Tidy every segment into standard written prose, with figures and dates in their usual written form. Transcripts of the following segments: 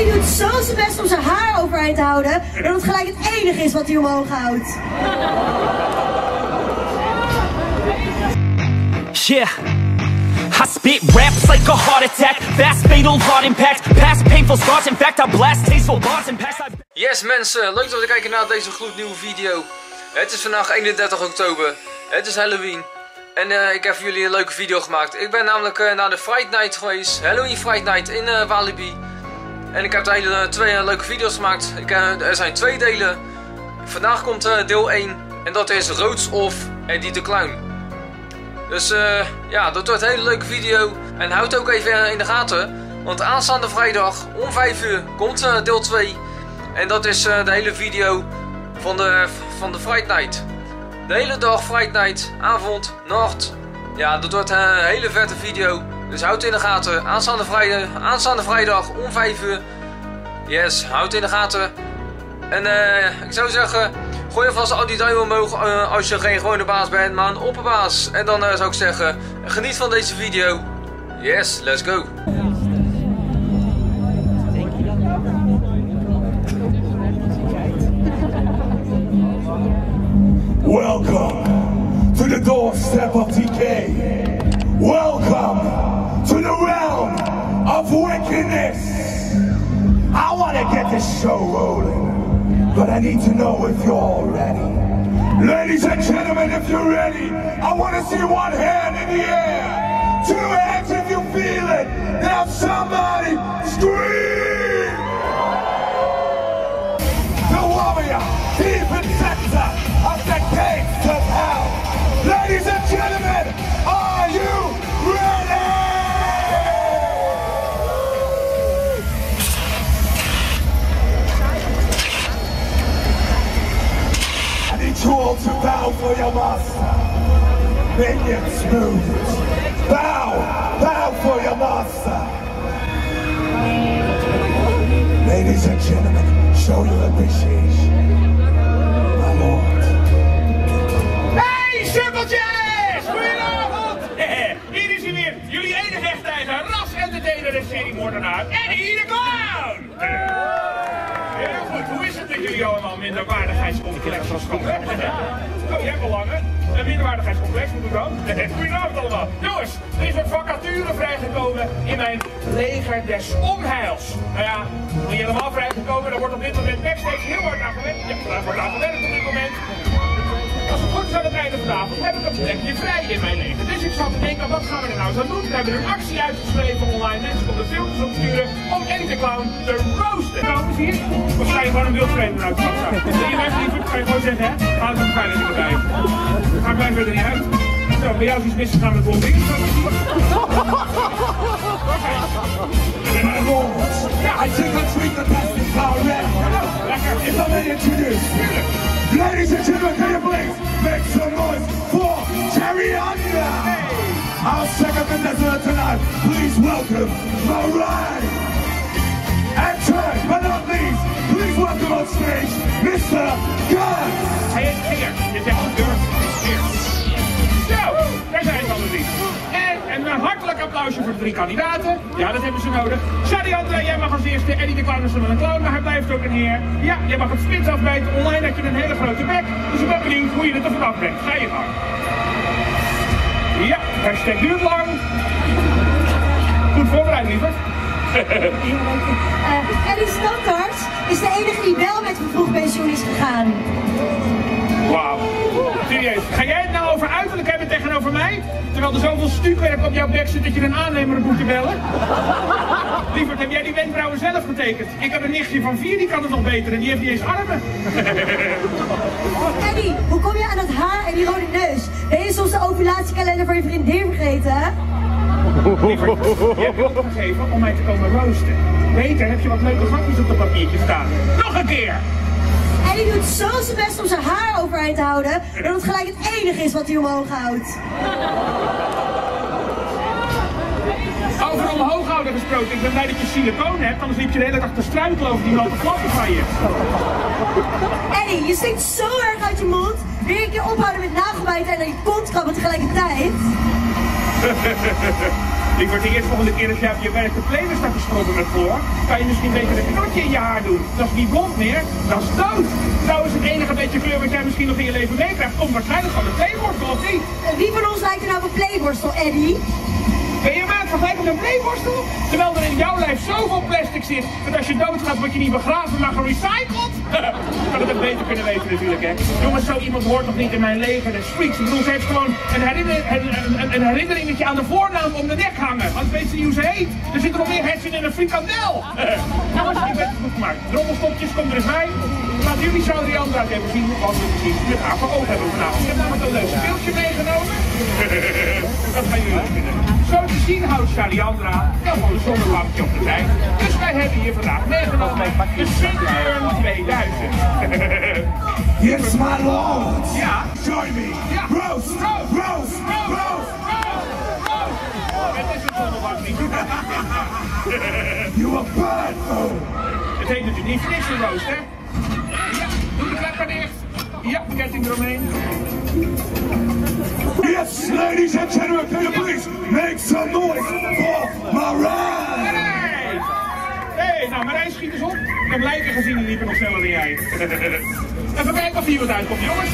Eddie doet zo zijn best om zijn haar overeind te houden, dat het gelijk het enige is wat hij omhoog houdt. Yeah. I spit raps like a heart attack, fast fatal heart impact, past painful scars, in fact I blast tasteful bars and past I... Yes mensen, leuk dat we kijken naar deze gloednieuwe video. Het is vandaag 31 oktober, het is Halloween. En ik heb voor jullie een leuke video gemaakt. Ik ben namelijk naar de Fright Night geweest, Halloween Fright Night in Walibi. En ik heb daar twee leuke video's gemaakt. Er zijn twee delen. Vandaag komt deel 1 en dat is Rose of Eddie de Clown. Dus ja, dat wordt een hele leuke video. En houd ook even in de gaten. Want aanstaande vrijdag om 5 uur komt deel 2. En dat is de hele video van de Fright Night. De hele dag Fright Night, avond, nacht. Ja, dat wordt een hele vette video. Dus houd in de gaten. Aanstaande vrijdag om 5 uur. Yes, houd in de gaten. En ik zou zeggen, gooi alvast al die duimen omhoog als je geen gewone baas bent, maar een opperbaas. En dan zou ik zeggen, geniet van deze video. Yes, let's go. Welcome to the doorstep of TK. Welcome to the realm of wickedness. I want to get this show rolling. But I need to know if you're all ready. Ladies and gentlemen, if you're ready, I want to see one hand in the air. Two hands if you feel it. Now somebody scream! The warrior, deep in center of the gates of hell. Ladies and gentlemen, are you ready? Too old to bow for your master. Minions move. Bow, bow for your master. Ladies and gentlemen, show your appreciation. My lord. Hey, Simple Jazz! Goedenavond! Hier is hij weer. Jullie enige echte eigen ras-entertainer en seriemoordenaar Eddie de Clown! Heel goed, hoe is het dat jullie allemaal minderwaardigheidscomplex als komen? Oh, jij belangen. Een minderwaardigheidscomplex, moet ik dan? Goedenavond allemaal. Jongens, er is een vacature vrijgekomen in mijn leger des onheils. Nou ja, ben je helemaal vrijgekomen, daar wordt op dit moment backstage heel hard aan gewerkt. Ja, daar wordt aan gewerkt op dit moment. Als het goed is aan het einde van de avond, heb ik een plekje vrij in mijn leger. Dus ik zat te denken, wat gaan we er nou zo doen? We hebben een actie uitgeschreven online, mensen konden filmpjes opsturen om Eddie de Clown te roosten. Nou, is hier? Of ga je gewoon een wildvreemde uit? Die mensen die kan je gewoon zeggen, hè? Haal het fijn dat erbij. Ga blijven er niet uit. Zo, bij jou is iets misgegaan met Walibi. I think I treat the best is how red. Lekker. Is dat weer introduced? Ladies and gentlemen, can you please make some noise for Tariana? Our second contestant tonight, please welcome Mariah. And third, but not least, please welcome on stage, Mr. Guns. Hey, here, is that your here? Zo, daar zijn ze al niet. En een hartelijk applausje voor de drie kandidaten. Ja, dat hebben ze nodig. Sadiandra, jij mag als eerste. Eddie de Clown is dan een clown, maar hij blijft ook een heer. Ja, jij mag het spits afbijten. Online heb je een hele grote bek. Dus ik ben benieuwd hoe je het er vanaf brengt. Ga je gang. Ja, hashtag duurt lang. Goed voorbereid, liever. Eddie Standaard is de enige die wel met vroeg pensioen is gegaan. Wauw. Serieus, ga jij het nou over uiterlijk hebben tegenover mij? Terwijl er zoveel stukwerk op jouw bek zit dat je een aannemer moet bellen? Lieverd, heb jij die wenkbrauwen zelf getekend? Ik heb een nichtje van 4, die kan het nog beter en die heeft niet eens armen. Eddie, hoe kom je aan dat haar en die rode neus? Ben je soms de ovulatiekalender van je vriendin vergeten, hè? Lieverd, je hebt me opgegeven om mij te komen roosten. Beter heb je wat leuke grapjes op dat papiertje staan. Nog een keer! Eddie doet zo zijn best om zijn haar overeind te houden, dat het gelijk het enige is wat hij omhoog houdt. Over omhoog houden gesproken, ik ben blij dat je siliconen hebt, anders liep je de hele dag te struikelen over die lopen klappen van je. Eddie, je stinkt zo erg uit je mond, wil je een keer ophouden met nagelbijten en dan je kont krabben tegelijkertijd? Ik word de eerstvolgende keer als je op je werk de plenen staat te schrobben met voor, kan je misschien beter een knotje in je haar doen. Dat is niet blond meer, dat is dood. Nou is het enige beetje kleur wat jij misschien nog in je leven meekrijgt, komt waarschijnlijk van de playborstel, of niet? Wie van ons lijkt er nou op een playborstel, Eddie? Ben je maat gelijk op een playborstel? Terwijl er in jouw lijf zoveel plastic zit, dat als je doodgaat word je niet begraven, maar gerecycled? Ik had het ook beter kunnen weten natuurlijk, hè. Jongens, zo iemand hoort toch niet in mijn leger, de streets. Ik bedoel, ze heeft gewoon een herinneringetje aan de voornaam om de nek hangen. Want weet ze niet hoe ze heet. Er zit er nog meer hersen in een frikandel. Jongens, ik ben het goed gemaakt. Rommelstopjes, kom er eens bij. Laat jullie zo die andere uit hebben zien, want we zien de gaven ook hebben vanavond. Ik heb namelijk een leuk speeltje meegenomen. Dat gaan jullie leuk vinden. Zo te zien houdt Tariana wel van een zonnelampje op de tijd. Dus wij hebben hier vandaag meegenomen de Sunburn 2000. Yes, my lord! Ja. Join me! Ja. Rose! Rose! Rose! Rose! Rose! Rose! Het is een zonnelampje. You are bad, oh! Het heet natuurlijk niet frisse Rose, hè? Doe de klep maar dicht. Ja, ketting eromheen. Yes, ladies and gentlemen, can you please make some noise for Marijn! Marijn! Hey, nou Marijn schiet eens op. Ik heb lijken gezien die liepen nog sneller dan jij. Even kijken of hier wat uitkomt, jongens.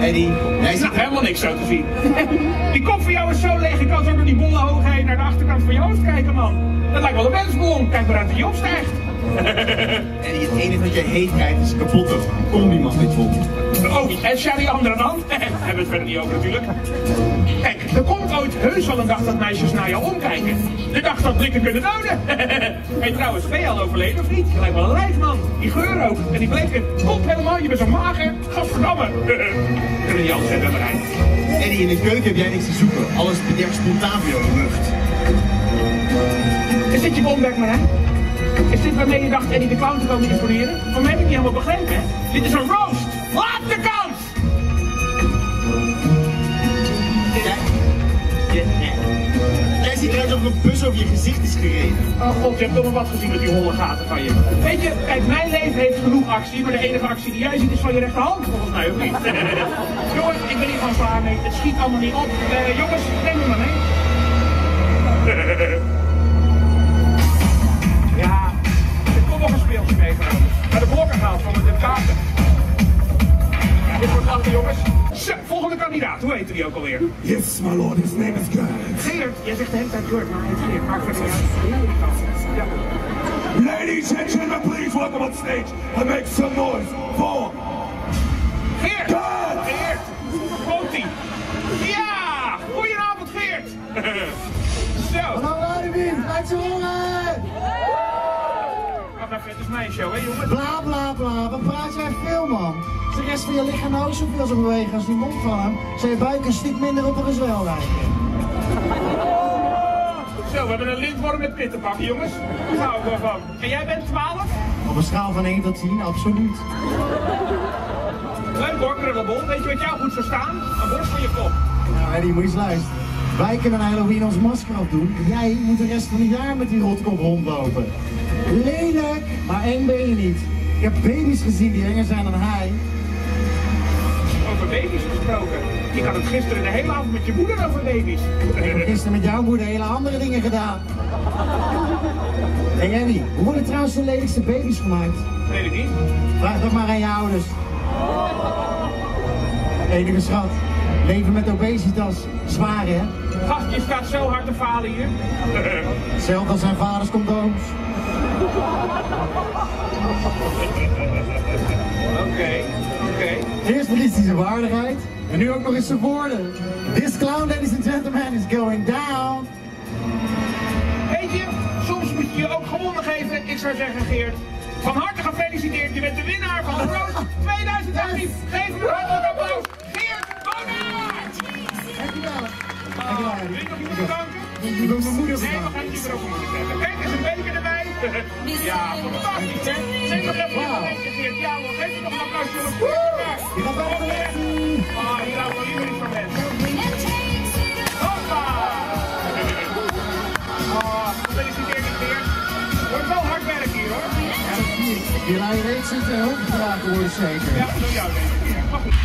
Eddie, jij ziet helemaal niks zo te zien. Die kop van jou is zo leeg, ik kan zo door die bolle hoog heen naar de achterkant van je hoofd kijken, man. Dat lijkt wel een mensbom. Kijk maar uit dat je opstijgt. En het enige dat je heet krijgt is kapotte. Kom niemand dit vol. Oh, en Tariana aan de hand. Hebben we het verder niet over natuurlijk. Kijk, er komt ooit heus wel een dag dat meisjes naar jou omkijken. De dag dat blikken kunnen doden. En trouwens, ben je al overleden of niet? Je lijkt wel een lijfman. Die geur ook. En die blikken. Klopt helemaal, je bent zo mager. Gadverdamme. Kunnen die altijd hebben bereikt. Eddie, in de keuken heb jij niks te zoeken. Alles bederft spontaan voor jou in de lucht. Is dit je bomback, Marijn? Is dit waarmee je dacht Eddie de Clown te komen informeren? Van mij heb ik niet helemaal begrepen, hè? Dit is een roast! Laat de kans! Jij ziet eruit alsof een bus over je gezicht is gereden. Oh god, je hebt toch nog wat gezien met die holle gaten van je. Weet je, kijk, mijn leven heeft genoeg actie, maar de enige actie die jij ziet is van je rechterhand, volgens mij, of niet? Jongens, ik ben hier gewoon klaar mee. Het schiet allemaal niet op. Jongens, neem me maar mee. Ja, er komt nog een speeltje meegenomen. Maar de blokker haalt van de kaarten. Dit wordt lachen, jongens. Volgende kandidaat, hoe heette die ook alweer? Yes, my lord, his name is Guns. Geert, jij zegt de hele tijd Geert, maar het is Geert. Maakt het niet uit. Ladies and gentlemen, please welcome on stage and make some noise for Geert! Guns! Geert! Komt-ie! Ja! Goedenavond, Geert! Zo! Hallo, Walibi! Uit z'n honger! Het is mijn show, hè jongen? Bla bla bla, wat praat jij veel, man? De rest van je lichaam nou zoveel zo bewegen als die mond van hem, zijn je buik een stuk minder op een zwel lijken. Zo, we hebben een lintworm met pittenbakken, jongens. Daar hou ik wel van. En jij bent 12? Op een schaal van 1 tot 10, absoluut. Leuk hoor, Krullebol. Weet je wat jou goed zou staan? Een borst van je kop. Nou, Eddie, moet je eens luisteren. Wij kunnen Halloween ons masker afdoen en jij moet de rest van het jaar met die rotkop rondlopen. Lelijk, maar eng ben je niet. Ik heb baby's gezien die enger zijn dan hij. Over baby's gesproken. Je had het gisteren de hele avond met je moeder over baby's. Ik heb gisteren met jouw moeder hele andere dingen gedaan. Hey Eddie, hoe worden trouwens de lelijkste baby's gemaakt? Weet ik niet. Vraag dat maar aan je ouders. Enige schat, leven met obesitas. Zwaar hè? Gast, je staat zo hard te falen hier. Zelf als zijn vaders condooms. Oké. Eerst verliest hij zijn waardigheid en nu ook nog eens zijn woorden. This clown, ladies and gentlemen, is going down. Weet je, soms moet je je ook gewonnen geven. Ik zou zeggen, Geert, van harte gefeliciteerd. Je bent de winnaar van de Rose 2018. Yes. Geef hem een hartelijk applaus. Geert, bonaar! Dankjewel. Wil je nog iemand bedanken? Ik wil mijn moeder bedanken. Nee, we gaan het je ook moeten hebben. Kijk, er is een beker erbij. Ja, fantastisch, hè? Zeg nog even een beetje, Geert. Ja, hoor, geef het nog een applausje. Je gaat bijna weg. Ah, hier houdt wel iedereen van mensen. Hoppa! Ah, gefeliciteerd, Geert. Wordt wel hard werk hier, hoor. Ja, dat zie ik. Je laat je reeds zitten en hoofd geraakt worden, zeker. Ja, dat doe jou, denk ik. Maar goed.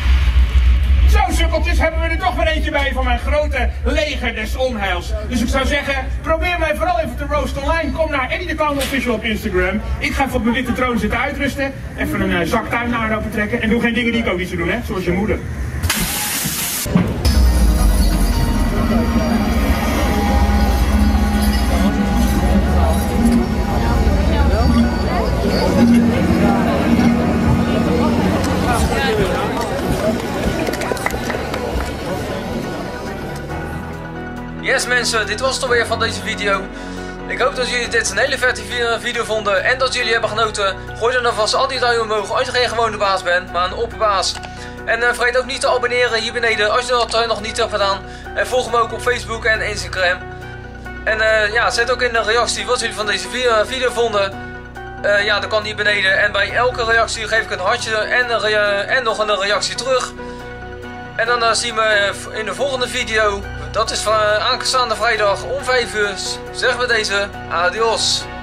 Zo, sukkeltjes, hebben we er toch weer eentje bij van mijn grote leger des onheils. Dus ik zou zeggen, probeer mij vooral even te roast online. Kom naar Eddie de Clown Official op Instagram. Ik ga even op mijn witte troon zitten uitrusten. Even een zak tuinlaar open trekken. En doe geen dingen die ik ook niet zou doen, hè? Zoals je moeder. Yes mensen, dit was het alweer van deze video. Ik hoop dat jullie dit een hele vette video vonden en dat jullie hebben genoten. Gooi dan alvast al die duimen omhoog als je geen gewone baas bent, maar een opperbaas. En vergeet ook niet te abonneren hier beneden als je dat nog niet hebt gedaan. En volg me ook op Facebook en Instagram. En ja, zet ook in de reactie wat jullie van deze video vonden. Ja, dat kan hier beneden. En bij elke reactie geef ik een hartje en nog een reactie terug. En dan zien we in de volgende video. Dat is van aanstaande vrijdag om 5 uur. Zeggen we deze. Adios.